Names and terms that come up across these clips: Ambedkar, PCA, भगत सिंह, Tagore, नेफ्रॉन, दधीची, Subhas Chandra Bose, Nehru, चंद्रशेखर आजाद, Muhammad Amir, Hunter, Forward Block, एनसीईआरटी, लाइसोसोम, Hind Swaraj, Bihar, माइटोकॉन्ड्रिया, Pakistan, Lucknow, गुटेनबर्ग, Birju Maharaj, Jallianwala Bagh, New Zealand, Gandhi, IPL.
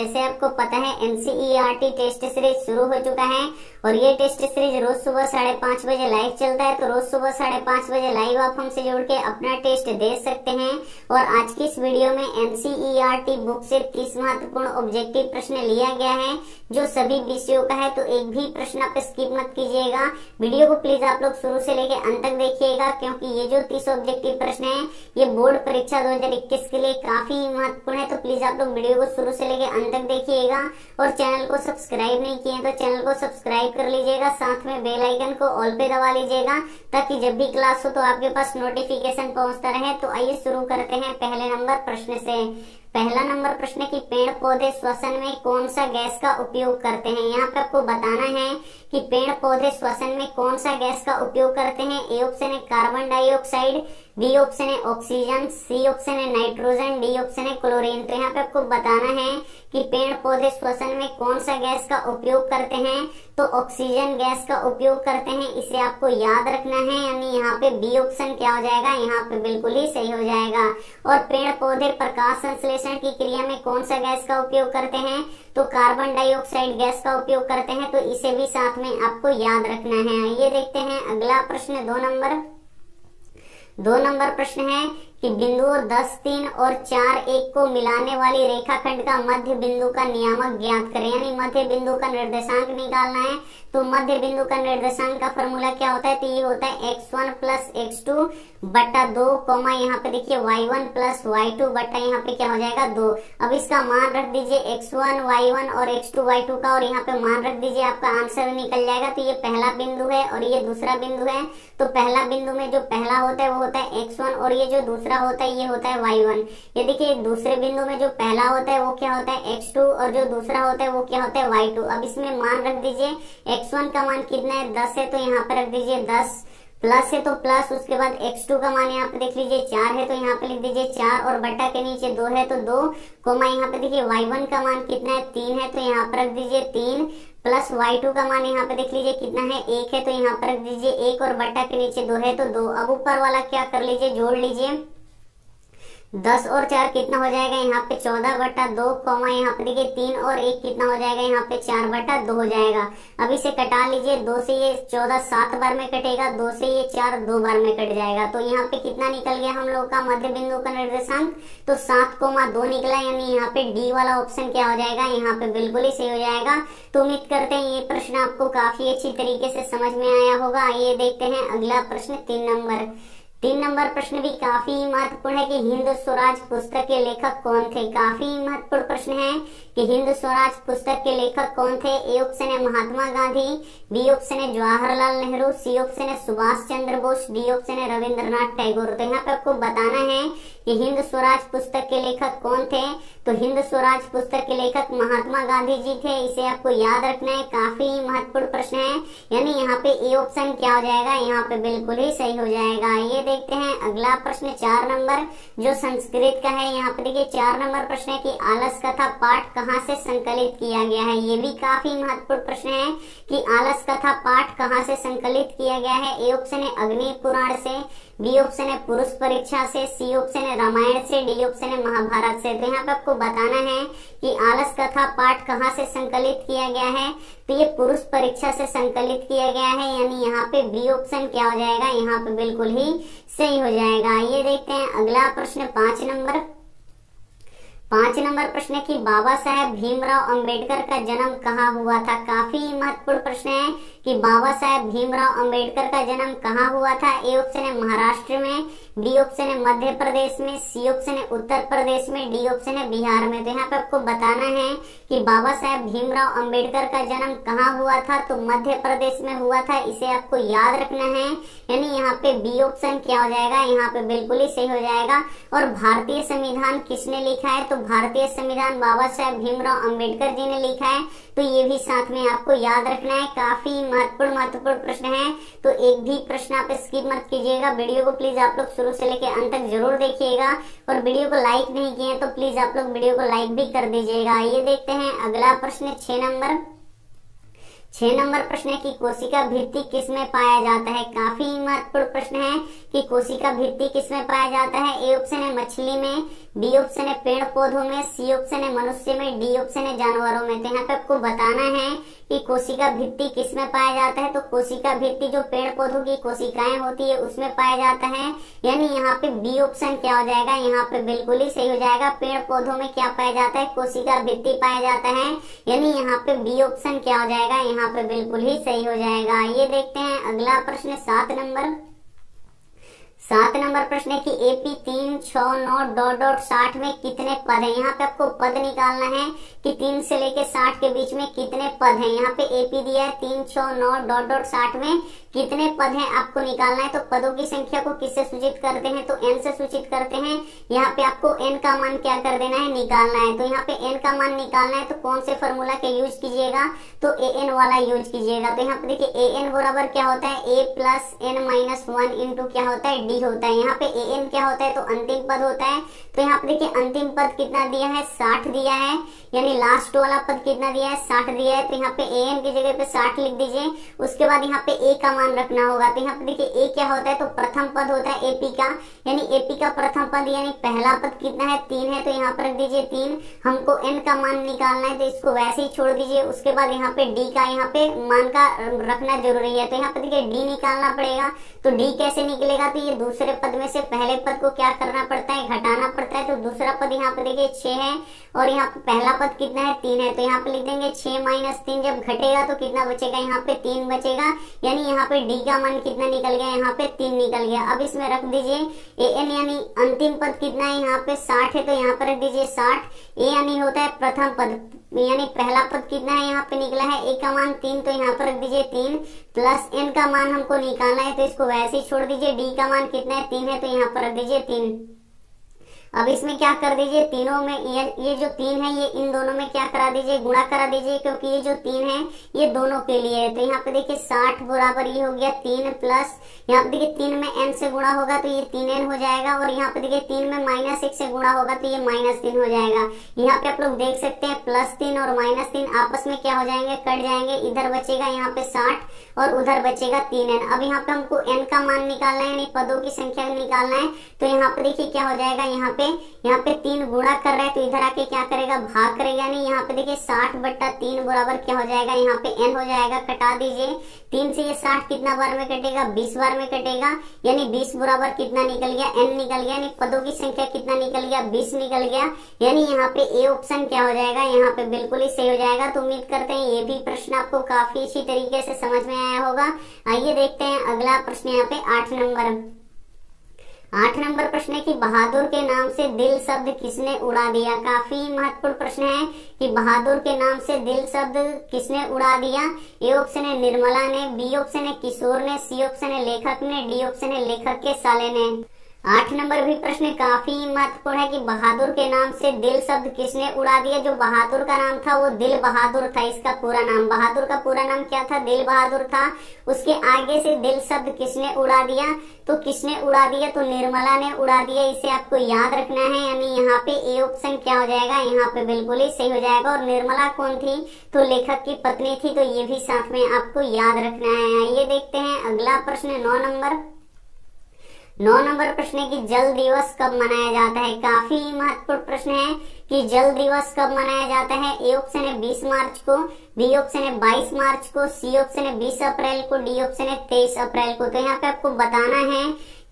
जैसे आपको पता है एनसीईआरटी टेस्ट सीरीज शुरू हो चुका है और ये टेस्ट सीरीज रोज सुबह 5:30 बजे लाइव चलता है। तो रोज सुबह 5:30 बजे लाइव आप हमसे जुड़ के अपना टेस्ट दे सकते हैं। और आज की इस वीडियो में एनसीईआरटी बुक से 30 महत्वपूर्ण ऑब्जेक्टिव प्रश्न लिया गया है जो सभी विषयों का है। तो एक भी प्रश्न आप स्किप मत कीजिएगा। वीडियो को प्लीज आप लोग शुरू से लेके अंत तक देखिएगा, क्योंकि ये जो 30 ऑब्जेक्टिव प्रश्न है ये बोर्ड परीक्षा 2021 के लिए काफी महत्वपूर्ण है। तो प्लीज आप लोग वीडियो को शुरू से लेके अंत तक देखिएगा और चैनल को सब्सक्राइब नहीं किए तो चैनल को सब्सक्राइब कर लीजिएगा, साथ में बेल आइकन को ऑल पे दबा लीजिएगा ताकि जब भी क्लास हो तो आपके पास नोटिफिकेशन पहुंचता रहे। तो आइए शुरू करते हैं पहले नंबर प्रश्न से। पहला नंबर प्रश्न की पेड़ पौधे श्वसन में कौन सा गैस का उपयोग करते हैं। यहाँ पे आपको बताना है कि पेड़ पौधे श्वसन में कौन सा गैस का उपयोग करते हैं। ए ऑप्शन है कार्बन डाइऑक्साइड, बी ऑप्शन है ऑक्सीजन, सी ऑप्शन है नाइट्रोजन, डी ऑप्शन है क्लोरीन। तो यहाँ पे आपको बताना है कि पेड़ पौधे श्वसन में कौन सा गैस का उपयोग करते हैं। तो ऑक्सीजन गैस का उपयोग करते हैं, इसे आपको याद रखना है। यानी यहाँ पे बी ऑप्शन क्या हो जाएगा, यहाँ पे बिल्कुल ही सही हो जाएगा। और पेड़ पौधे प्रकाश संश्लेषण की क्रिया में कौन सा गैस का उपयोग करते हैं, तो कार्बन डाइऑक्साइड गैस का उपयोग करते हैं। तो इसे भी साथ में आपको याद रखना है। ये देखते हैं अगला प्रश्न, दो नंबर प्रश्न है कि बिंदुओं 10, 3 और 4, 1 को मिलाने वाली रेखाखंड का मध्य बिंदु का नियामक ज्ञात करें। यानी मध्य बिंदु का निर्देशांक निकालना है। तो मध्य बिंदु का निर्देशांक का फॉर्मूला क्या होता है, तो ये होता है x1 + x2 बटा 2, यहाँ पे देखिए y1 + y2 बटा यहाँ पे क्या हो जाएगा 2। अब इसका मान रख दीजिए x1 y1 और x2 y2 का, और यहाँ पे मान रख दीजिए, आपका आंसर निकल जाएगा। तो ये पहला बिंदु है और ये दूसरा बिंदु है। तो पहला बिंदु में जो पहला होता है वो होता है x1 और ये जो दूसरा होता है ये होता है y1। ये देखिए दूसरे बिंदु में जो पहला होता है वो क्या होता है x2 और जो दूसरा होता है वो क्या होता है y2। अब इसमें मान रख दीजिए, x1 का मान कितना है 10 है, तो यहाँ पर रख दीजिए 10 प्लस है तो प्लस, उसके बाद x2 का मान यहाँ पे देख लीजिए 4 है, तो यहाँ पे लिख दीजिए 4 और बटा के नीचे 2 है तो 2 कोमा, यहाँ पे देखिए y1 का मान कितना है 3 है, तो यहाँ पर रख दीजिए 3 प्लस y2 का मान यहाँ पे देख लीजिए कितना है 1 है, तो यहाँ पर रख दीजिए 1 और बटा के नीचे 2 है तो 2। अब ऊपर वाला क्या कर लीजिए, जोड़ लीजिए। 10 और 4 कितना हो जाएगा, यहाँ पे 14 बटा 2 कॉमा, यहाँ पे देखिए 3 और 1 कितना हो जाएगा, यहाँ पे 4 बटा 2 हो जाएगा। अब इसे कटा लीजिए, 2 से ये 14 7 बार में कटेगा, 2 से ये 4 2 बार में कट जाएगा। तो यहाँ पे कितना निकल गया हम लोग का मध्य बिंदु का निर्देशांक, तो 7,2 निकला। यानी यहाँ पे डी वाला ऑप्शन क्या हो जाएगा, यहाँ पे बिल्कुल ही सही हो जाएगा। तो उम्मीद करते हैं ये प्रश्न आपको काफी अच्छी तरीके से समझ में आया होगा। आइए देखते हैं अगला प्रश्न, 3 नंबर। 3 नंबर प्रश्न भी काफी महत्वपूर्ण है कि हिंद स्वराज पुस्तक के लेखक कौन थे। काफी महत्वपूर्ण प्रश्न है कि हिंद स्वराज पुस्तक के लेखक कौन थे। ए ऑप्शन है महात्मा गांधी, बी ऑप्शन है जवाहरलाल नेहरू, सी ऑप्शन है सुभाष चंद्र बोस, डी ऑप्शन है रविंद्रनाथ टैगोर। तो यहाँ पे आपको बताना है कि हिंद स्वराज पुस्तक के लेखक कौन थे। तो हिंद स्वराज पुस्तक के लेखक महात्मा गांधी जी थे, इसे आपको याद रखना है। काफी महत्वपूर्ण प्रश्न है, यानी यहाँ पे ए ऑप्शन क्या हो जाएगा, यहाँ पे बिल्कुल ही सही हो जाएगा। ये देखते हैं अगला प्रश्न, 4 नंबर जो संस्कृत का है। यहाँ पे देखिए 4 नंबर प्रश्न है कि आलस कथा पाठ कहाँ से संकलित किया गया है। ये भी काफी महत्वपूर्ण प्रश्न है कि आलस कथा पाठ कहाँ से संकलित किया गया है। ए ऑप्शन है अग्नि पुराण से, बी ऑप्शन है पुरुष परीक्षा से, सी ऑप्शन है रामायण से, डी ऑप्शन है महाभारत से। तो यहाँ पे आपको बताना है कि आलस कथा पाठ कहाँ से संकलित किया गया है। तो ये पुरुष परीक्षा से संकलित किया गया है, यानी यहाँ पे बी ऑप्शन क्या हो जाएगा, यहाँ पे बिल्कुल ही सही हो जाएगा। ये देखते हैं अगला प्रश्न, 5 नंबर। 5 नंबर प्रश्न की बाबा साहेब भीमराव अंबेडकर का जन्म कहाँ हुआ था। काफी महत्वपूर्ण प्रश्न है कि बाबा साहेब भीमराव अंबेडकर का जन्म कहाँ हुआ था। ए ऑप्शन है महाराष्ट्र में, बी ऑप्शन है मध्य प्रदेश में, सी ऑप्शन है उत्तर प्रदेश में, डी ऑप्शन है बिहार में। तो यहाँ पे आपको बताना है कि बाबा साहेब भीमराव अंबेडकर का जन्म कहाँ हुआ था, तो मध्य प्रदेश में हुआ था, इसे आपको याद रखना है। यानी यहाँ पे बी ऑप्शन क्या हो जाएगा, यहाँ पे बिल्कुल ही सही हो जाएगा। और भारतीय संविधान किसने लिखा है, तो भारतीय संविधान बाबा साहेब भीमराव अंबेडकर जी ने लिखा है। तो ये भी साथ में आपको याद रखना है। काफी महत्वपूर्ण प्रश्न है, तो एक भी प्रश्न आप स्किप मत कीजिएगा। वीडियो को प्लीज आप लोग शुरू से लेकर अंत तक जरूर देखिएगा, और वीडियो को लाइक नहीं किए तो प्लीज आप लोग वीडियो को लाइक भी कर दीजिएगा। ये देखते हैं अगला प्रश्न, 6 नंबर। 6 नंबर प्रश्न है कि कोशिका भित्ति किसमें पाया जाता है। काफी महत्वपूर्ण प्रश्न है कि कोशिका भित्ति किसमें पाया जाता है। ए ऑप्शन है मछली में, बी ऑप्शन है पेड़ पौधों में, सी ऑप्शन है मनुष्य में, डी ऑप्शन है जानवरों में। तो यहाँ पे आपको बताना है कि कोशिका भित्ति किसमें पाया जाता है। तो कोशिका भित्ति जो पेड़ पौधों की कोशिकाएं होती है उसमें पाया जाता है, यानी यहाँ पे बी ऑप्शन क्या हो जाएगा, यहाँ पे बिल्कुल ही सही हो जाएगा। पेड़ पौधों में क्या पाया जाता है, कोशिका भित्ति पाया जाता है, यानी यहाँ पे बी ऑप्शन क्या हो जाएगा, यहाँ पे बिल्कुल ही सही हो जाएगा। ये देखते हैं अगला प्रश्न 7 नंबर। 7 नंबर प्रश्न है कि एपी 3, 6, 9, .60 में कितने पद है। यहाँ पे आपको पद निकालना है कि 3 से लेके 60 के बीच में कितने पद है। यहाँ पे एपी दिया है 3, 6, 9, .60 में कितने पद है आपको निकालना है। तो पदों की संख्या को किससे सूचित करते हैं, तो एन से सूचित करते हैं। यहाँ पे आपको एन का मान क्या कर देना है, निकालना है। तो यहाँ पे एन का मान निकालना है तो कौन से फॉर्मूला के यूज कीजिएगा, तो ए एन वाला यूज कीजिएगा। तो यहाँ पे देखिए ए एन बराबर क्या होता है, A plus N minus 1 into क्या होता है, डी होता है। यहाँ पे ए एन क्या होता है, तो अंतिम पद होता है। तो यहाँ पे देखिए अंतिम पद कितना दिया है, 60 दिया है, यानी लास्ट वाला पद कितना दिया है, 60 दिया है। तो यहाँ पे ए एन की जगह पे 60 लिख दीजिए। उसके बाद यहाँ पे ए का मान रखना होगा। तो यहाँ पे देखिए ए क्या होता है, तो प्रथम पद होता है एपी का, यानी एपी का प्रथम पद यानी पहला पद कितना है, 3 है। तो यहाँ पर रख दीजिए 3। हमको एन का मान निकालना है तो इसको वैसे ही छोड़ दीजिए। उसके बाद यहाँ पे डी का यहाँ पे मान का रखना जरूरी है। तो यहाँ पे देखिए डी निकालना पड़ेगा। तो डी कैसे निकलेगा, तो ये दूसरे पद में से पहले पद को क्या करना पड़ता है, घटाना पड़ता है। तो दूसरा पद यहाँ पे देखिए 6 है और यहाँ पे पहला पद कितना है, 3 है। तो यहाँ पे लिख देंगे 6 - 3। जब घटेगा तो कितना बचेगा, यहाँ पे 3 बचेगा, यानी यहाँ पे डी का मान कितना निकल गया, यहाँ पे 3 निकल गया। अब इसमें रख दीजिए ए एन, यानी अंतिम पद कितना है, यहाँ पे 60 है। तो यहाँ पे रख दीजिए 60। ए यानी होता है प्रथम पद, यानी पहला पद कितना है, यहाँ पे निकला है ए का मान 3। तो यहाँ पर रख दीजिए 3 प्लस एन का मान हमको निकालना है तो इसको वैसे ही छोड़ दीजिए। डी का मान कितना है, 3 है। तो यहाँ पर रख दीजिए 3। अब इसमें क्या कर दीजिए, तीनों में ये जो 3 है ये इन दोनों में क्या करा दीजिए, गुणा करा दीजिए, क्योंकि ये जो 3 है ये दोनों के लिए है। तो यहाँ पे देखिए 60 बराबर ये हो गया 3 प्लस, यहाँ पे देखिए 3 में n से गुणा होगा तो ये 3n हो जाएगा, और यहाँ पे देखिए 3 में -1 से गुणा होगा तो ये -3 हो जाएगा। यहाँ पे आप लोग देख सकते हैं +3 और -3 आपस में क्या हो जाएंगे, कट जाएंगे। इधर बचेगा यहाँ पे 60 और उधर बचेगा 3n। अब यहाँ पे हमको n का मान निकालना है, यानी पदों की संख्या निकालना है। तो यहाँ पे देखिए क्या हो जाएगा, यहाँ पे 3 गुणा कर रहा है तो इधर आके क्या करेगा, भाग करेगा। यानी यहाँ पे देखिए 60/3 बराबर क्या हो जाएगा, यहाँ पे n हो जाएगा। कटा दीजिए 3 से, ये 60 कितना बार में कटेगा, 20 बार में कटेगा, यानी 20 बराबर कितना निकल गया, n निकल गया। यानी पदों की संख्या कितना निकल गया, 20 निकल गया, यानी यहाँ पे a ऑप्शन क्या हो जाएगा, यहाँ पे बिल्कुल ही सही हो जाएगा। तो उम्मीद करते हैं ये भी प्रश्न आपको काफी अच्छी तरीके से समझ में आया होगा। आइए देखते हैं अगला प्रश्न, यहाँ पे 8 नंबर। 8 नंबर प्रश्न है कि बहादुर के नाम से दिल शब्द किसने उड़ा दिया। काफी महत्वपूर्ण प्रश्न है कि बहादुर के नाम से दिल शब्द किसने उड़ा दिया। ए ऑप्शन है निर्मला ने, बी ऑप्शन है किशोर ने, सी ऑप्शन है लेखक ने, डी ऑप्शन है लेखक के साले ने। 8 नंबर भी प्रश्न काफी महत्वपूर्ण है कि बहादुर के नाम से दिल शब्द किसने उड़ा दिया। जो बहादुर का नाम था वो दिल बहादुर था, इसका पूरा नाम। बहादुर का पूरा नाम क्या था, दिल बहादुर था। उसके आगे से दिल शब्द किसने उड़ा दिया, तो किसने उड़ा दिया, तो निर्मला ने उड़ा दिया। इसे आपको याद रखना है, यानी यहाँ पे ए ऑप्शन क्या हो जाएगा, यहाँ पे बिल्कुल ही सही हो जाएगा। और निर्मला कौन थी, तो लेखक की पत्नी थी, तो ये भी साथ में आपको याद रखना है। आइए देखते हैं अगला प्रश्न 9 नंबर। 9 नंबर प्रश्न है कि जल दिवस कब मनाया जाता है। काफी महत्वपूर्ण प्रश्न है कि जल दिवस कब मनाया जाता है। ए ऑप्शन है 20 मार्च को, बी ऑप्शन है 22 मार्च को, सी ऑप्शन है 20 अप्रैल को, डी ऑप्शन है 23 अप्रैल को। तो यहाँ पे आपको बताना है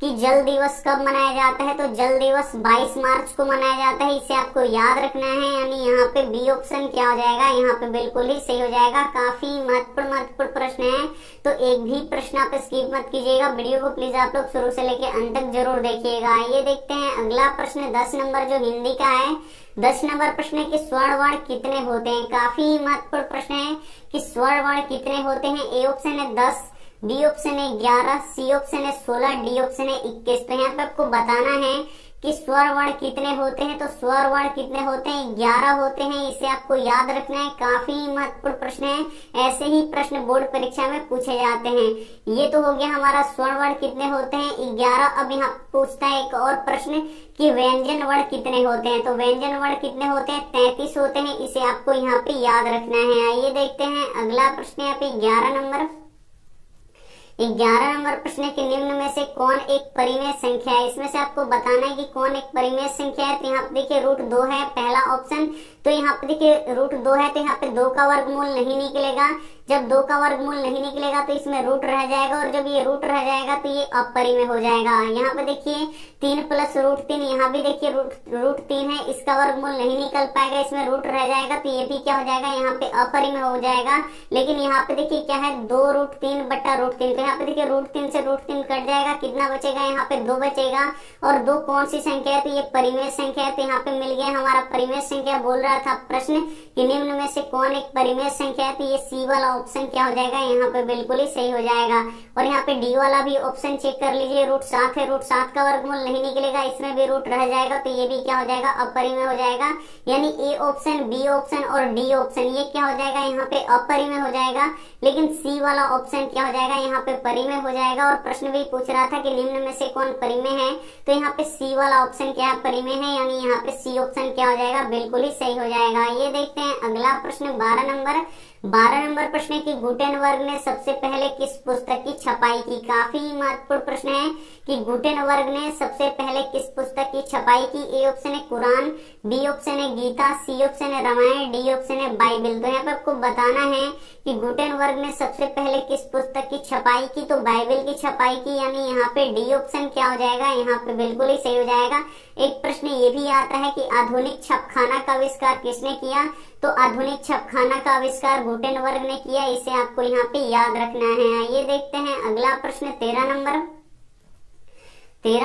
कि जल दिवस कब मनाया जाता है। तो जल दिवस 22 मार्च को मनाया जाता है, इसे आपको याद रखना है। यानी यहाँ पे बी ऑप्शन क्या हो जाएगा, यहाँ पे बिल्कुल ही सही हो जाएगा। काफी महत्वपूर्ण प्रश्न है, तो एक भी प्रश्न आप स्किप मत कीजिएगा। वीडियो को प्लीज आप लोग शुरू से लेके अंत तक जरूर देखिएगा। ये देखते हैं अगला प्रश्न 10 नंबर जो हिंदी का है। 10 नंबर प्रश्न है कि स्वर्ण वर्ण कितने होते हैं। काफी महत्वपूर्ण प्रश्न है कि स्वर्ण वर्ण कितने होते हैं। ए ऑप्शन है 10, बी ऑप्शन है 11, सी ऑप्शन है 16, डी ऑप्शन है 21। तो यहाँ पे आपको बताना है कि स्वर वर्ण कितने होते हैं। तो स्वर वर्ण कितने होते हैं, 11 होते हैं, इसे आपको याद रखना है। काफी महत्वपूर्ण प्रश्न है, ऐसे ही प्रश्न बोर्ड परीक्षा में पूछे जाते हैं। ये तो हो गया हमारा स्वर वर्ण कितने होते हैं, 11। अब यहाँ पूछता है एक और प्रश्न कि व्यंजन वर्ण कितने होते हैं। तो व्यंजन वर्ण कितने होते हैं, 33 होते हैं, इसे आपको यहाँ पे याद रखना है। आइए देखते हैं अगला प्रश्न, यहाँ पे 11 नंबर। 11 नंबर प्रश्न के निम्न में से कौन एक परिमेय संख्या है। इसमें से आपको बताना है कि कौन एक परिमेय संख्या है। तो यहाँ पे देखिए √2 है पहला ऑप्शन, तो यहाँ पे देखिए √2 है तो यहाँ पे 2 का वर्गमूल नहीं निकलेगा। जब 2 का वर्गमूल नहीं निकलेगा तो इसमें रूट रह जाएगा और जब ये रूट रह जाएगा तो ये अपरिमेय हो जाएगा। यहाँ पे देखिए 3 + √3, यहाँ भी देखिए √3 है, इसका वर्गमूल नहीं निकल पाएगा, इसमें रूट रह जाएगा तो ये भी क्या हो जाएगा, यहाँ पे अपरिमेय हो जाएगा। लेकिन यहाँ पे देखिए क्या है 2√3 बटा √3, तो यहाँ पे देखिए √3 से √3 कट जाएगा, कितना बचेगा यहाँ पे 2 बचेगा। और 2 कौन सी संख्या है, तो ये परिमेय संख्या है। तो यहाँ पे मिल गया हमारा परिमेय संख्या। बोल रहा था प्रश्न कि निम्न में से कौन एक परिमेय संख्या है, तो ये C वाला ऑप्शन क्या हो जाएगा, यहाँ पे बिल्कुल ही सही हो जाएगा। और यहाँ पे डी वाला भी ऑप्शन चेक कर लीजिए, √7 है, √7 का वर्गमूल नहीं निकलेगा, इसमें भी रूट रह जाएगा तो ये भी क्या हो जाएगा, अपरिमेय हो जाएगा। यानी ए ऑप्शन, बी ऑप्शन और डी ऑप्शन ये क्या हो जाएगा, यहाँ पे अपरिमेय हो जाएगा। लेकिन सी वाला ऑप्शन क्या हो जाएगा, यहाँ पे परिमेय हो जाएगा। और प्रश्न भी पूछ रहा था कि निम्न में से कौन परिमेय है, तो यहाँ पे सी वाला ऑप्शन क्या है, परिमेय है, यानी यहाँ पे सी ऑप्शन क्या हो जाएगा, बिल्कुल ही सही हो जाएगा। ये देखते हैं अगला प्रश्न 12 नंबर प्रश्न की गुटेनबर्ग ने सबसे पहले किस पुस्तक की छपाई की। काफी महत्वपूर्ण प्रश्न है कि गुटेनबर्ग ने सबसे पहले किस पुस्तक की छपाई की। ए ऑप्शन है कुरान, बी ऑप्शन है गीता, सी ऑप्शन है रामायण, डी ऑप्शन है बाइबल। तो यहाँ पे आपको बताना है कि गुटेनबर्ग ने सबसे पहले किस पुस्तक की छपाई की, तो बाइबल की छपाई की, यानी यहाँ पे डी ऑप्शन क्या हो जाएगा, यहाँ पे बिल्कुल ही सही हो जाएगा। एक प्रश्न ये भी आता है कि आधुनिक छपखाना का आविष्कार किसने किया, तो आधुनिक छपखाना का आविष्कार गुटेनबर्ग ने किया, इसे आपको यहाँ पे याद रखना है। ये देखते हैं अगला प्रश्न 13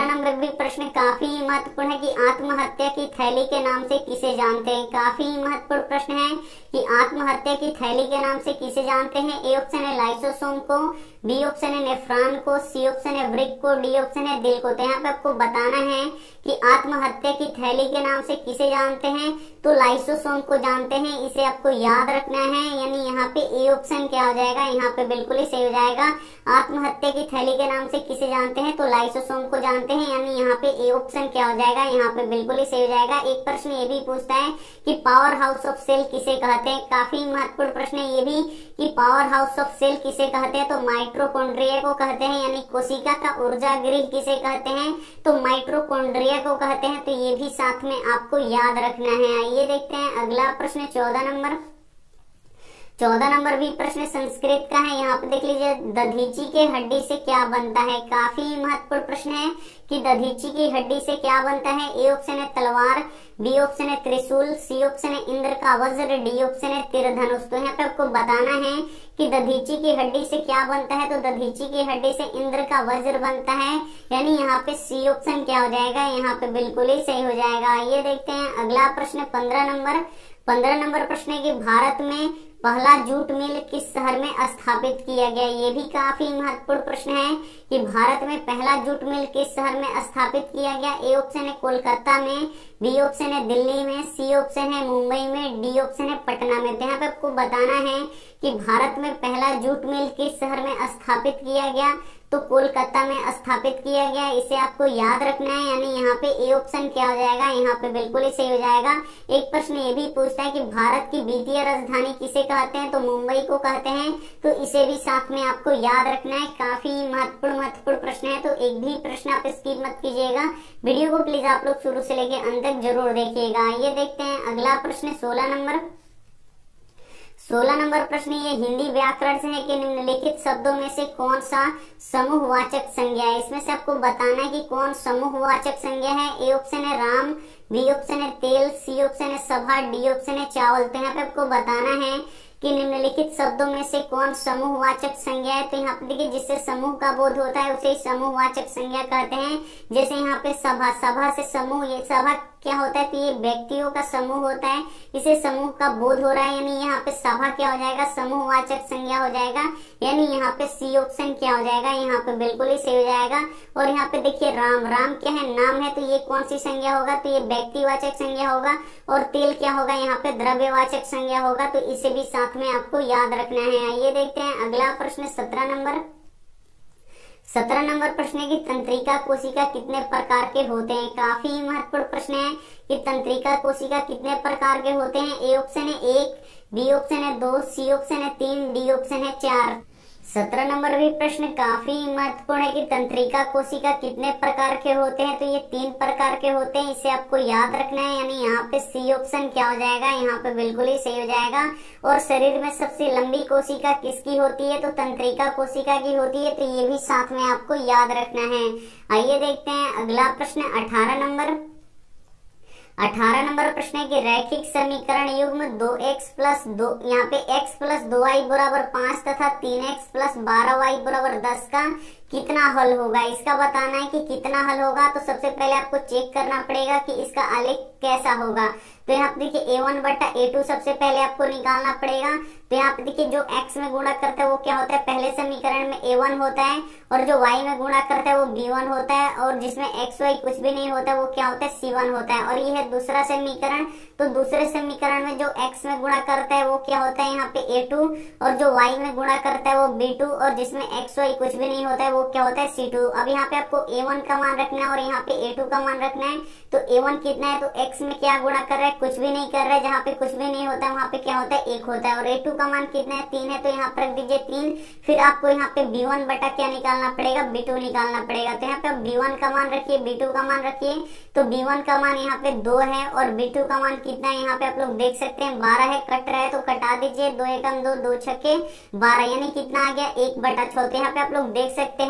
नंबर भी प्रश्न काफी महत्वपूर्ण है कि आत्महत्या की थैली के नाम से किसे जानते हैं। काफी महत्वपूर्ण प्रश्न है कि आत्महत्या की थैली के नाम से किसे जानते हैं। ए ऑप्शन है लाइसोसोम को, बी ऑप्शन है नेफ्रॉन को, सी ऑप्शन है वृक्क को, डी ऑप्शन है दिल को। तो यहाँ पे आपको बताना है कि आत्महत्या की थैली के नाम से किसे जानते हैं, तो लाइसोसोम को जानते हैं, इसे आपको याद रखना है। यानी यहाँ पे ए ऑप्शन क्या हो जाएगा, यहाँ पे बिल्कुल ही सही हो जाएगा। आत्महत्या की थैली के नाम से किसे जानते हैं, तो लाइसोसोम को जानते हैं, यानी यहाँ पे ए ऑप्शन क्या हो जाएगा, यहाँ पे बिल्कुल ही सही हो जाएगा। एक प्रश्न ये भी पूछता है कि पावर हाउस ऑफ सेल किसे कहते हैं। काफी महत्वपूर्ण प्रश्न है ये भी कि पावर हाउस ऑफ सेल किसे कहते हैं, तो माइटोकॉन्ड्रिया को कहते हैं, यानी कोशिका का ऊर्जा गृह किसे कहते हैं, तो माइटोकॉन्ड्रिया को कहते हैं। तो ये भी साथ में आपको याद रखना है। ये देखते हैं अगला प्रश्न 14 नंबर भी प्रश्न संस्कृत का है। यहाँ पे देख लीजिए दधीची के हड्डी से क्या बनता है। काफी महत्वपूर्ण प्रश्न है कि दधीची की हड्डी से क्या बनता है। ए ऑप्शन है तलवार, बी ऑप्शन है त्रिशूल, सी ऑप्शन है इंद्र का वज्र, डी ऑप्शन है तीरधनुष। तो यहाँ पे आपको बताना है कि दधीची की हड्डी से क्या बनता है, तो दधीची की हड्डी से इंद्र का वज्र बनता है, यानी यहाँ पे सी ऑप्शन क्या हो जाएगा, यहाँ पे बिल्कुल ही सही हो जाएगा। ये देखते हैं अगला प्रश्न 15 नंबर प्रश्न है कि भारत में पहला जूट मिल किस शहर में स्थापित किया गया। ये भी काफी महत्वपूर्ण प्रश्न है कि भारत में पहला जूट मिल किस शहर में स्थापित किया गया। ए ऑप्शन है कोलकाता में, बी ऑप्शन है दिल्ली में, सी ऑप्शन है मुंबई में, डी ऑप्शन है पटना में। तो यहाँ पे आपको बताना है कि भारत में पहला जूट मिल किस शहर में स्थापित किया गया, तो कोलकाता में स्थापित किया गया, इसे आपको याद रखना है। यानी यहाँ पे ए ऑप्शन क्या हो जाएगा, यहाँ पे बिल्कुल ही सही हो जाएगा। एक प्रश्न ये भी पूछता है कि भारत की वित्तीय राजधानी किसे कहते हैं, तो मुंबई को कहते हैं, तो इसे भी साथ में आपको याद रखना है। काफी महत्वपूर्ण प्रश्न है, तो एक भी प्रश्न आप स्किप मत कीजिएगा। वीडियो को प्लीज आप लोग शुरू से लेके अंत तक जरूर देखिएगा। ये देखते हैं अगला प्रश्न 16 नंबर प्रश्न ये हिंदी व्याकरण से है कि निम्नलिखित शब्दों में से कौन सा समूहवाचक संज्ञा है। इसमें से आपको बताना है कि कौन समूहवाचक संज्ञा है। ए ऑप्शन है राम, बी ऑप्शन है तेल, सी ऑप्शन है सभा, डी ऑप्शन है चावल। तो यहाँ पे आपको बताना है कि निम्नलिखित शब्दों में से कौन समूहवाचक संज्ञा है। तो यहाँ पे देखिए जिससे समूह का बोध होता है उसे समूहवाचक संज्ञा कहते हैं। जैसे यहाँ पे सभा, सभा से समूह, ये सभा क्या होता है, तो ये व्यक्तियों का समूह होता है, इसे समूह का बोध हो रहा है, यानी यहाँ पे सभा क्या हो जाएगा, समूहवाचक संज्ञा हो जाएगा। यानी यहाँ पे सी ऑप्शन क्या हो जाएगा, यहाँ पे बिल्कुल ही सही हो जाएगा। और यहाँ पे देखिए राम, राम क्या है, नाम है, तो ये कौन सी संज्ञा होगा, तो ये व्यक्तिवाचक संज्ञा होगा। और तेल क्या होगा, यहाँ पे द्रव्यवाचक संज्ञा होगा, तो इसे भी साथ में आपको याद रखना है। ये देखते हैं अगला प्रश्न 17 नंबर प्रश्न है कि तंत्रिका कोशिका कितने प्रकार के होते हैं। काफी महत्वपूर्ण प्रश्न है कि तंत्रिका कोशिका कितने प्रकार के होते हैं। ए ऑप्शन है 1, बी ऑप्शन है 2, सी ऑप्शन है 3, डी ऑप्शन है 4। 17 नंबर भी प्रश्न काफी महत्वपूर्ण है कि तंत्रिका कोशिका कितने प्रकार के होते हैं, तो ये 3 प्रकार के होते हैं, इसे आपको याद रखना है। यानी यहाँ पे सी ऑप्शन क्या हो जाएगा, यहाँ पे बिल्कुल ही सही हो जाएगा। और शरीर में सबसे लंबी कोशिका किसकी होती है, तो तंत्रिका कोशिका की होती है, तो ये भी साथ में आपको याद रखना है। आइए देखते हैं अगला प्रश्न 18 नंबर। 18 नंबर प्रश्न है कि रैखिक समीकरण युग्म 2x+2 यहाँ पे x+2y = 5 तथा 3x + 12y = 10 का कितना हल होगा, इसका बताना है कि कितना हल होगा। तो सबसे पहले आपको चेक करना पड़ेगा कि इसका आलेख कैसा होगा। तो यहाँ पे देखिए a1 बटा a2 सबसे पहले आपको निकालना पड़ेगा। तो यहाँ पे देखिए जो x में गुणा करता है वो क्या होता है, पहले समीकरण में a1 होता है, और जो y में गुणा करता है वो b1 होता है, और जिसमें xy कुछ भी नहीं होता वो क्या होता है, c1 होता है। और ये है दूसरा समीकरण। तो दूसरे समीकरण में जो x में गुणा करता है वो क्या होता है, यहाँ पे a2, और जो y में गुणा करता है वो b2, और जिसमें xy कुछ भी नहीं होता है वो क्या होता है, c2। अब यहाँ पे आपको a1 का मान रखना है और यहाँ पे a2 का मान रखना है। तो a1 कितना है, तो x में क्या गुणा कर रहा है, कुछ भी नहीं कर रहा है, जहाँ पे कुछ भी नहीं होता वहाँ पे क्या होता है, 1 होता है। और a2 का मान कितना है, 3 है, तो यहाँ पर रख दीजिए 3। फिर आपको यहाँ पे b1 बटा क्या निकालना पड़ेगा, b2 निकालना पड़ेगा। तो यहाँ पे b1 का मान रखिए, b2 का मान रखिए। तो b1 का मान यहाँ पे 2 है और b2 का मान कितना है, यहाँ पे आप लोग देख सकते हैं 12 है, कट रहा है तो कटा दीजिए, 2 एकम 2, 2 छक्के 12, यानी कितना आ गया 1 बटा 6। यहाँ पे आप लोग देख सकते हैं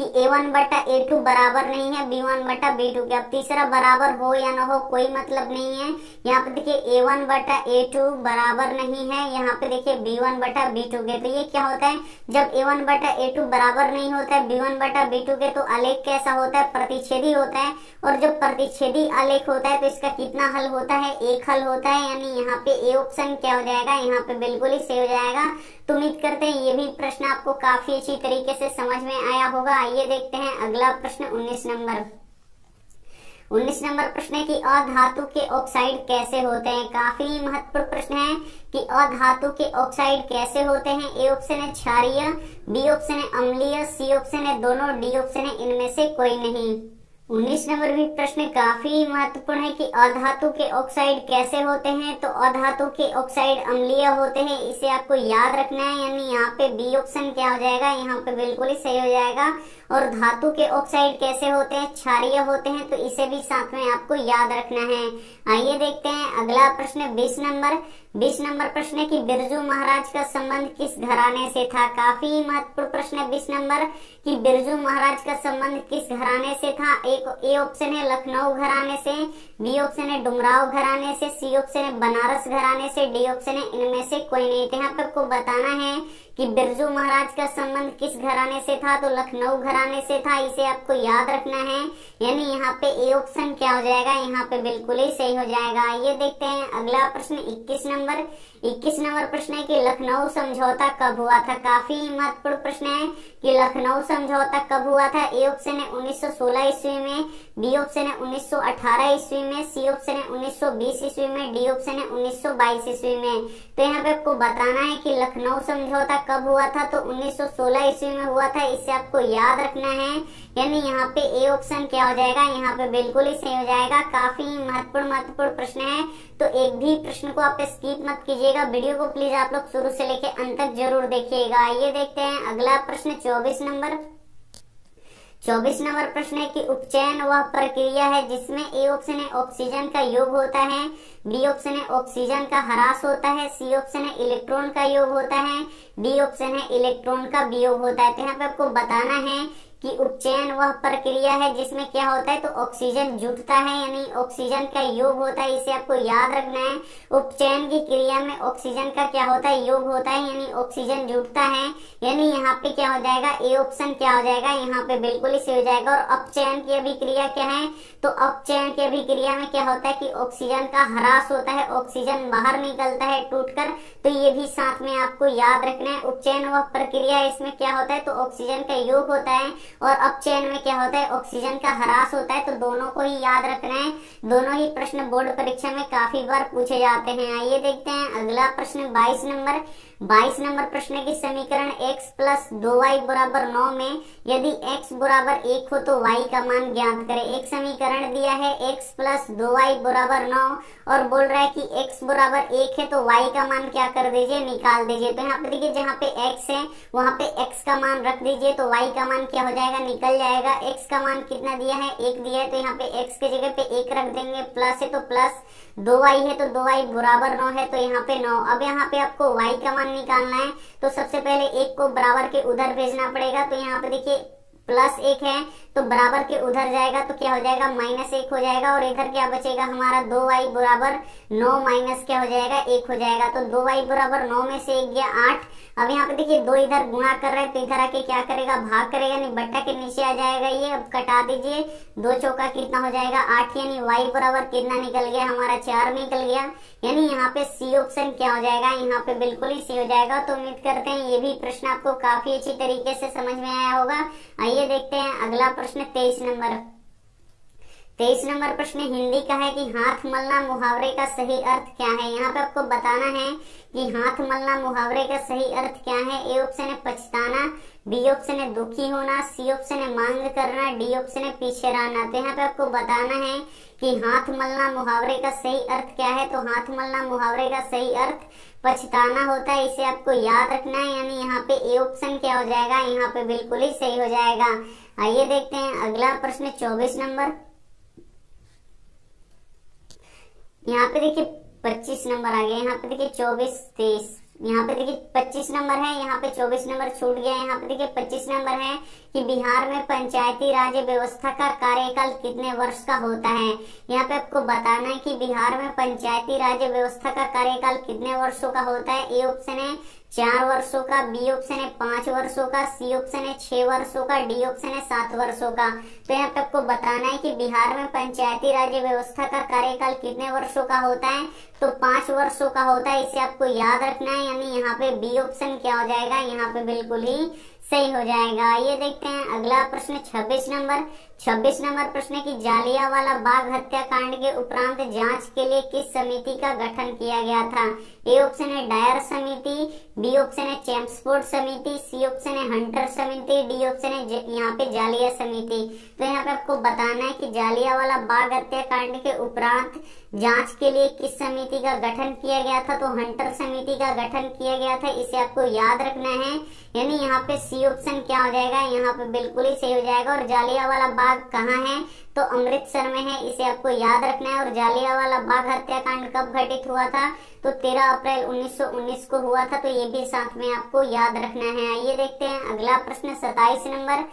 कि a1 बटा a2 बराबर नहीं है b1 बटा b2 के। अब तीसरा बराबर हो या ना हो कोई मतलब नहीं है। यहाँ पे देखिए a1 बटा a2 बराबर नहीं है, यहाँ पे देखिए b1 बटा b2 के। तो ये क्या होता है, जब a1 बटा a2 बराबर नहीं होता है b1 बटा b2 के, तो आलेख कैसा होता है, प्रतिच्छेदी होता है। और जब प्रतिच्छेदी आलेख होता है तो इसका कितना हल होता है, 1 हल होता है। यानी यहाँ पे a ऑप्शन क्या हो जाएगा, यहाँ पे बिल्कुल ही सही हो जाएगा। तो उम्मीद करते हैं ये भी प्रश्न आपको काफी अच्छी तरीके से समझ में आया होगा। आइए देखते हैं अगला प्रश्न 19 नंबर। 19 नंबर प्रश्न है कि अधातु के ऑक्साइड कैसे होते हैं। काफी महत्वपूर्ण प्रश्न है कि अधातु के ऑक्साइड कैसे होते हैं। ए ऑप्शन है क्षारीय, बी ऑप्शन है अम्लीय, सी ऑप्शन है दोनों, डी ऑप्शन है इनमें से कोई नहीं। 19 नंबर भी प्रश्न काफी महत्वपूर्ण है कि अधातु के ऑक्साइड कैसे होते हैं। तो अधातु के ऑक्साइड अम्लीय होते हैं, इसे आपको याद रखना है। यानी यहाँ पे बी ऑप्शन क्या हो जाएगा, यहाँ पे बिल्कुल ही सही हो जाएगा। और धातु के ऑक्साइड कैसे होते हैं, क्षारीय होते हैं, तो इसे भी साथ में आपको याद रखना है। आइए देखते हैं अगला प्रश्न 20 नंबर। 20 नंबर प्रश्न है कि बिरजू महाराज का संबंध किस घराने से था। काफी महत्वपूर्ण प्रश्न है 20 नंबर कि बिरजू महाराज का संबंध किस घराने से था। ए ऑप्शन है लखनऊ घराने से, बी ऑप्शन है डुमराव घराने से, सी ऑप्शन है बनारस घराने से, डी ऑप्शन है इनमें से कोई नहीं। यहाँ पर आपको बताना है कि बिरजू महाराज का संबंध किस घराने से था, तो लखनऊ घराने से था, इसे आपको याद रखना है। यानी यहाँ पे ए ऑप्शन क्या हो जाएगा, यहाँ पे बिल्कुल ही सही हो जाएगा। ये देखते हैं अगला प्रश्न 21 नंबर। 21 नंबर प्रश्न है कि लखनऊ समझौता कब हुआ था। काफी महत्वपूर्ण प्रश्न है कि लखनऊ समझौता कब हुआ था। ए ऑप्शन है 1916 ईस्वी में, बी ऑप्शन है 1918 ईस्वी में, सी ऑप्शन है 1920 ईस्वी में, डी ऑप्शन है 1922 ईस्वी में। तो यहाँ पे आपको बताना है कि लखनऊ समझौता कब हुआ था, तो 1916 ईस्वी में हुआ था, इसे आपको याद रखना है। यानी यहाँ पे ए ऑप्शन क्या हो जाएगा, यहाँ पे बिल्कुल ही सही हो जाएगा। काफी महत्वपूर्ण प्रश्न है, तो एक भी प्रश्न को आप स्किप मत कीजिएगा। वीडियो को प्लीज आप लोग शुरू से लेके अंत तक जरूर देखिएगा। ये देखते हैं अगला प्रश्न 24 नंबर। 24 नंबर प्रश्न है कि उपचयन वह प्रक्रिया है जिसमें ए ऑप्शन है ऑक्सीजन का योग होता है, बी ऑप्शन है ऑक्सीजन का ह्रास होता है, सी ऑप्शन है इलेक्ट्रॉन का योग होता है, डी ऑप्शन है इलेक्ट्रॉन का वियोग होता है। तो यहाँ पे आपको बताना है कि उपचयन वह प्रक्रिया है जिसमें क्या होता है, तो ऑक्सीजन जुटता है, यानी ऑक्सीजन का योग होता है, इसे आपको याद रखना है। उपचयन की क्रिया में ऑक्सीजन का क्या होता है, योग होता है, यानी ऑक्सीजन जुटता है। यानी यहाँ पे क्या हो जाएगा, ए ऑप्शन क्या हो जाएगा, यहाँ पे बिल्कुल ही सही हो जाएगा। और अपचयन की अभिक्रिया क्या है, तो अपचयन की अभिक्रिया में क्या होता है कि ऑक्सीजन का ह्रास होता है, ऑक्सीजन बाहर निकलता है टूटकर, तो ये भी साथ में आपको याद रखना है। उपचयन वह प्रक्रिया है, इसमें क्या होता है, तो ऑक्सीजन का योग होता है, और अप चयन में क्या होता है, ऑक्सीजन का ह्रास होता है। तो दोनों को ही याद रखना है, दोनों ही प्रश्न बोर्ड परीक्षा में काफी बार पूछे जाते हैं। आइए देखते हैं अगला प्रश्न 22 नंबर प्रश्न की समीकरण x प्लस 2y बराबर 9 में यदि x बराबर 1 हो तो y का मान ज्ञात करें। एक समीकरण दिया है x प्लस 2y बराबर 9 और बोल रहा है कि x बराबर 1 है तो y का मान क्या कर दीजिए, निकाल दीजिए। तो यहाँ पे देखिए जहाँ पे x है वहाँ पे x का मान रख दीजिए तो y का मान क्या हो जाएगा, निकल जाएगा। x का मान कितना दिया है, 1 दिया है तो यहाँ पे x की जगह पे 1 रख देंगे, प्लस है तो प्लस, 2y है तो 2y बराबर 9 है तो यहाँ पे 9। अब यहाँ पे आपको y का मान निकालना है तो सबसे पहले 1 को बराबर के उधर भेजना पड़ेगा। तो यहाँ पे देखिए प्लस 1 है तो बराबर के उधर जाएगा तो क्या हो जाएगा, -1 हो जाएगा। और इधर क्या बचेगा हमारा, 2y बराबर 9 माइनस क्या हो जाएगा, 1 हो जाएगा। तो 2y बराबर 9 में से 1 गया 8। अब यहाँ पे देखिए 2 इधर गुणा कर रहे हैं तो इधर आके क्या करेगा, भाग करेगा, यानी बट्टा के नीचे आ जाएगा ये। अब कटा दीजिए, 2 चौका कितना हो जाएगा, 8, यानी y बराबर कितना निकल गया हमारा, 4 निकल गया। यानी यहाँ पे सी ऑप्शन क्या हो जाएगा, यहाँ पे बिल्कुल ही सी हो जाएगा। तो उम्मीद करते हैं ये भी प्रश्न आपको काफी अच्छी तरीके से समझ में आया होगा। आइए देखते हैं अगला प्रश्न 23 नंबर प्रश्न हिंदी का है कि हाथ मलना मुहावरे का सही अर्थ क्या है। यहाँ पे आपको बताना है कि हाथ मलना मुहावरे का सही अर्थ क्या है। ए ऑप्शन है पछताना, बी ऑप्शन है दुखी होना, सी ऑप्शन है मांग करना, डी ऑप्शन है पीछे रहना। तो यहाँ पे आपको बताना है कि हाथ मलना मुहावरे का सही अर्थ क्या है। तो हाथ मलना मुहावरे का सही अर्थ पछताना होता है, इसे आपको याद रखना है। यानी यहाँ पे ए ऑप्शन क्या हो जाएगा, यहाँ पे बिल्कुल ही सही हो जाएगा। आइए देखते हैं अगला प्रश्न 24 नंबर। यहाँ पे देखिए 25 नंबर आ गया, यहाँ पे देखिए 24, 23, यहाँ पे देखिए 25 नंबर है, यहाँ पे 24 नंबर छूट गया। यहाँ पे देखिए 25 नंबर है कि बिहार में पंचायती राज व्यवस्था का कार्यकाल कितने वर्ष का होता है। यहाँ पे आपको बताना है कि बिहार में पंचायती राज व्यवस्था का कार्यकाल कितने वर्षों का होता है। ए ऑप्शन है 4 वर्षों का, बी ऑप्शन है 5 वर्षों का, सी ऑप्शन है 6 वर्षों का, डी ऑप्शन है 7 वर्षों का। तो यहाँ पे आपको बताना है कि बिहार में पंचायती राज व्यवस्था का कार्यकाल कितने वर्षों का होता है। तो 5 वर्षों का होता है, इसे आपको याद रखना है। यानी यहाँ पे बी ऑप्शन क्या हो जाएगा, यहाँ पे बिल्कुल ही सही हो जाएगा। ये देखते हैं अगला प्रश्न 26 नंबर प्रश्न की जालियांवाला बाग हत्याकांड के उपरांत जांच के लिए किस समिति का गठन किया गया था। ए ऑप्शन है डायर समिति, बी ऑप्शन है चैम्सफोर्ड समिति, सी ऑप्शन है हंटर समिति, डी ऑप्शन है यहाँ पे जालिया समिति। तो यहाँ पे आपको बताना है कि जालियांवाला बाग हत्याकांड के उपरांत जांच के लिए किस समिति का गठन किया गया था। तो हंटर समिति का गठन किया गया था, इसे आपको याद रखना है। यानी यहाँ पे सी ऑप्शन क्या हो जाएगा, यहाँ पे बिल्कुल ही सही हो जाएगा। और जालियांवाला बाग कहाँ है, तो अमृतसर में है, इसे आपको याद रखना है। और जालियांवाला बाग हत्याकांड कब घटित हुआ था, तो 13 अप्रैल 1919 को हुआ था। तो ये भी साथ में आपको याद रखना है। आइए देखते हैं अगला प्रश्न 27 नंबर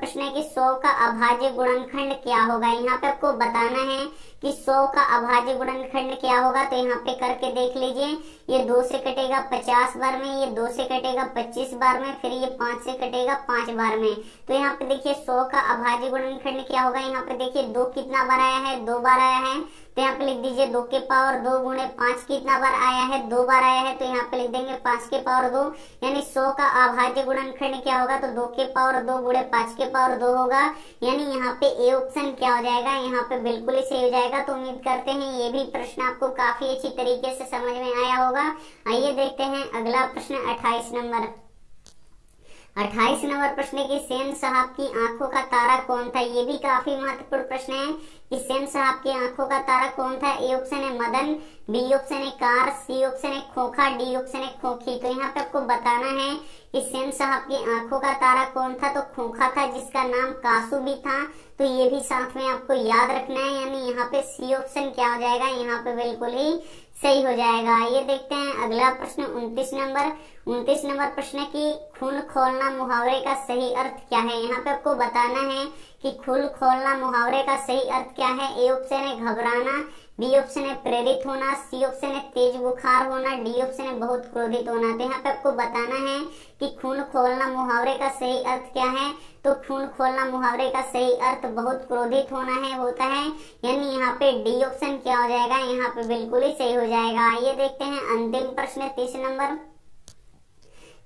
प्रश्न है कि 100 का अभाज्य गुणनखंड क्या होगा। यहाँ पे आपको बताना है कि 100 का अभाज्य गुणनखंड क्या होगा। तो यहाँ पे करके देख लीजिए, ये 2 से कटेगा 50 बार में, ये 2 से कटेगा 25 बार में, फिर ये 5 से कटेगा 5 बार में। तो यहाँ पे देखिए 100 का अभाज्य गुणनखंड क्या होगा। यहाँ पे देखिए 2 कितना बार आया है, 2 बार आया है। तो यहाँ पे लिख दीजिए 2 के पावर 2 गुणे 5 कितना बार आया है, 2 बार आया है। तो यहाँ पे लिख देंगे 5 के पावर 2। यानी 100 का अभाज्य गुणनखंड क्या होगा, तो 2 के पावर 2 गुणे 5 के पावर 2 होगा। यानी यहाँ पे ए ऑप्शन क्या हो जाएगा, यहाँ पे बिल्कुल ही सही हो जाएगा। तो उम्मीद करते हैं ये भी प्रश्न आपको काफी अच्छी तरीके से समझ में आया होगा। आइए देखते हैं अगला प्रश्न 28 नंबर प्रश्न की सेन साहब की आंखों का तारा कौन था। ये भी काफी महत्वपूर्ण प्रश्न है कि सेन साहब की आंखों का तारा कौन था। ए ऑप्शन है मदन, बी ऑप्शन है कार, सी ऑप्शन है खोखा, डी ऑप्शन है खोखी। तो यहाँ पे आपको बताना है कि सेन साहब की आंखों का तारा कौन था, तो खोखा था, जिसका नाम कासू भी था। तो ये भी साथ में आपको याद रखना है। यानी यहाँ पे सी ऑप्शन क्या हो जाएगा, यहाँ पे बिल्कुल ही सही हो जाएगा। ये देखते हैं अगला प्रश्न 29 नंबर प्रश्न की खून खौलना मुहावरे का सही अर्थ क्या है। यहाँ पे आपको बताना है कि खून खौलना मुहावरे का सही अर्थ क्या है। ए ऑप्शन है घबराना, बी ऑप्शन है प्रेरित होना, सी ऑप्शन है तेज बुखार होना, डी ऑप्शन है बहुत क्रोधित होना। तो यहाँ पे आपको बताना है कि खून खौलना मुहावरे का सही अर्थ क्या है। तो खून खौलना मुहावरे का सही अर्थ बहुत क्रोधित होना है होता है। यानी यहाँ पे डी ऑप्शन क्या हो जाएगा, यहाँ पे बिल्कुल ही सही हो जाएगा। ये देखते हैं अंतिम प्रश्न 30 नंबर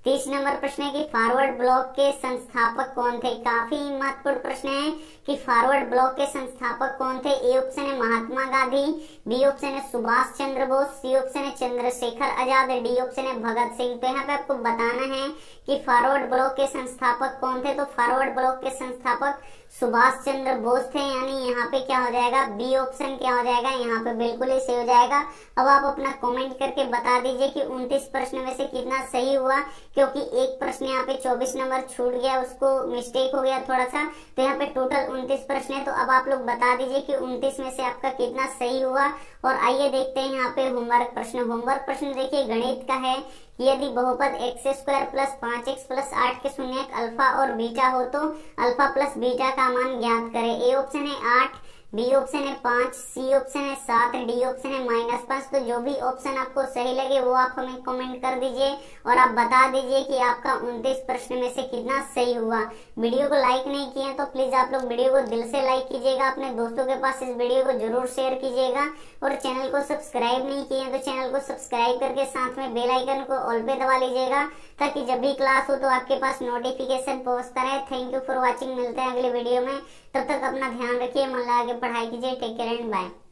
30 नंबर प्रश्न है कि फॉरवर्ड ब्लॉक के संस्थापक कौन थे। काफी महत्वपूर्ण प्रश्न है कि फॉरवर्ड ब्लॉक के संस्थापक कौन थे। ए ऑप्शन है महात्मा गांधी, बी ऑप्शन है सुभाष चंद्र बोस, सी ऑप्शन है चंद्रशेखर आजाद, डी ऑप्शन है भगत सिंह। तो यहाँ पे आपको बताना है कि फॉरवर्ड ब्लॉक के संस्थापक कौन थे। तो फॉरवर्ड ब्लॉक के संस्थापक सुभाष चंद्र बोस थे, यानी यहाँ पे क्या हो जाएगा, बी ऑप्शन क्या हो जाएगा, यहाँ पे बिल्कुल ही सही हो जाएगा। अब आप अपना कमेंट करके बता दीजिए कि 29 प्रश्न में से कितना सही हुआ, क्योंकि एक प्रश्न यहाँ पे 24 नंबर छूट गया, उसको मिस्टेक हो गया थोड़ा सा। तो यहाँ पे टोटल 29 प्रश्न है। तो अब आप लोग बता दीजिए कि 29 में से आपका कितना सही हुआ। और आइए देखते हैं यहाँ पे होमवर्क प्रश्न। होमवर्क प्रश्न देखिए गणित का है, यदि बहुपद x² + 5x + 8 के शून्यक अल्फा और बीटा हो तो अल्फा प्लस बीटा का मान ज्ञात करें। ए ऑप्शन है 8, बी ऑप्शन है 5, सी ऑप्शन है 7, डी ऑप्शन है -5। तो जो भी ऑप्शन आपको सही लगे वो आप हमें कमेंट कर दीजिए और आप बता दीजिए कि आपका 29 प्रश्न में से कितना सही हुआ। वीडियो को लाइक नहीं किया तो प्लीज आप लोग वीडियो को दिल से लाइक कीजिएगा, अपने दोस्तों के पास इस वीडियो को जरूर शेयर कीजिएगा, और चैनल को सब्सक्राइब नहीं किए तो चैनल को सब्सक्राइब करके साथ में बेल आइकन को ऑल पे दबा लीजिएगा, ताकि जब भी क्लास हो तो आपके पास नोटिफिकेशन पहुंचता रहे। थैंक यू फॉर वॉचिंग, मिलते हैं अगले वीडियो में। तब तक अपना ध्यान रखिए, मन लगा के पढ़ाई कीजिए। Take care and bye.